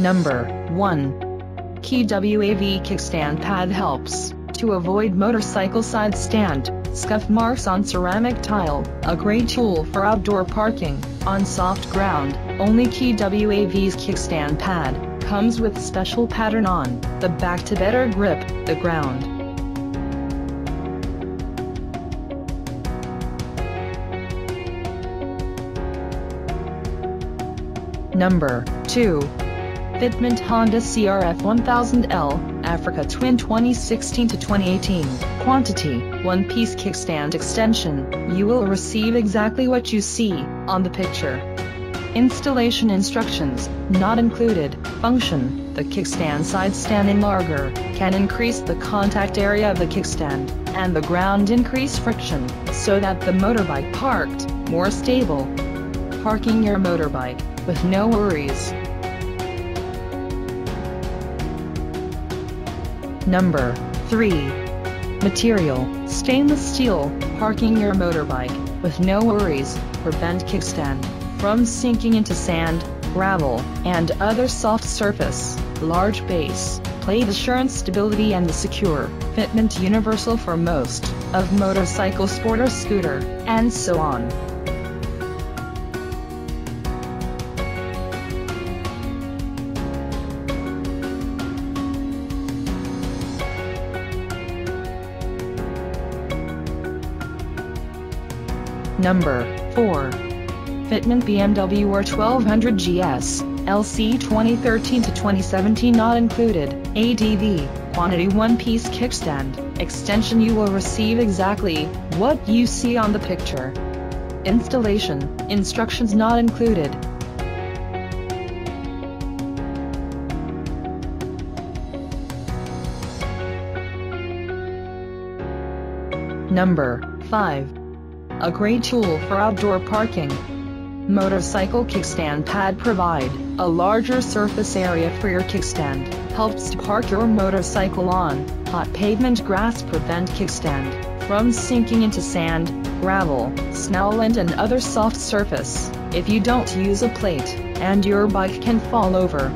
Number 1. KiWAV kickstand pad helps to avoid motorcycle side stand, scuff marks on ceramic tile, a great tool for outdoor parking, on soft ground. Only KiWAV's kickstand pad comes with special pattern on the back to better grip the ground. Number 2. Fitment Honda CRF-1000L, Africa Twin 2016-2018, quantity, 1-piece kickstand extension. You will receive exactly what you see on the picture. Installation instructions, not included. Function, the kickstand side stand enlarger can increase the contact area of the kickstand, and the ground increase friction, so that the motorbike parked, more stable. Parking your motorbike with no worries. Number 3. Material, stainless steel. Parking your motorbike with no worries, prevent kickstand from sinking into sand, gravel, and other soft surface. Large base plate assurance stability and the secure fitment universal for most of motorcycle, sport or scooter, and so on. Number 4. Fitment BMW R1200GS, LC 2013-2017, not included. ADV, quantity, 1-piece kickstand extension. You will receive exactly what you see on the picture. Installation instructions not included. Number 5. A great tool for outdoor parking. Motorcycle kickstand pad provide a larger surface area for your kickstand, helps to park your motorcycle on hot pavement, grass, prevent kickstand from sinking into sand, gravel, snow, and other soft surface. If you don't use a plate, and your bike can fall over.